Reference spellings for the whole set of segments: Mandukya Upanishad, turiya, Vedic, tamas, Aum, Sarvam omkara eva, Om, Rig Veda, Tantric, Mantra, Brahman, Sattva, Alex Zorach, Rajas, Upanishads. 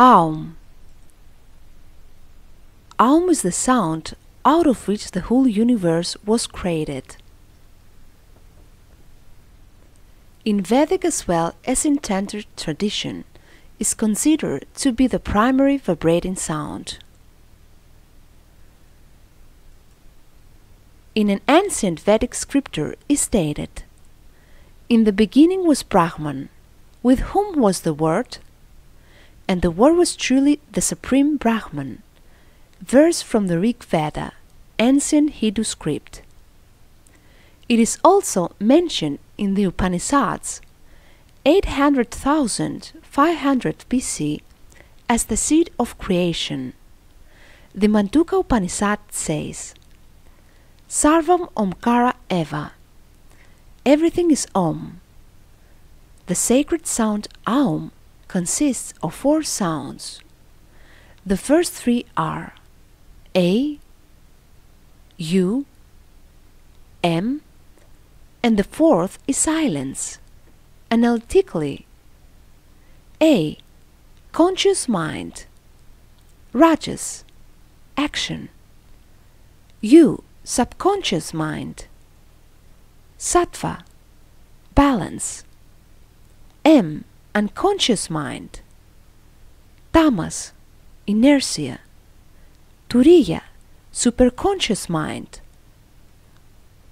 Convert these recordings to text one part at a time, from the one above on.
Aum. Aum is the sound out of which the whole universe was created. In Vedic as well as in Tantric tradition, is considered to be the primary vibrating sound. In an ancient Vedic scripture is stated, "In the beginning was Brahman, with whom was the Word, and the Word was truly the Supreme Brahman." Verse from the Rig Veda, ancient Hindu script. It is also mentioned in the Upanishads, 800,500 BC, as the seed of creation. The Mandukya Upanishad says, "Sarvam omkara eva." Everything is Om. The sacred sound Aum consists of four sounds. The first three are A, U, M, and the fourth is silence. Analytically, A, conscious mind; Rajas, action; U, subconscious mind; Sattva, balance; M, unconscious mind; tamas, inertia; turiya, superconscious mind;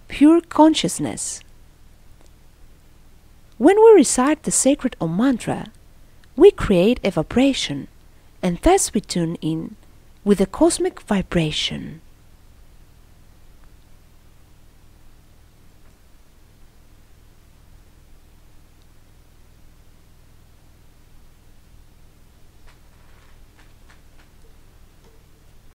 pure consciousness. When we recite the sacred Om mantra, we create a vibration, and thus we tune in with the cosmic vibration.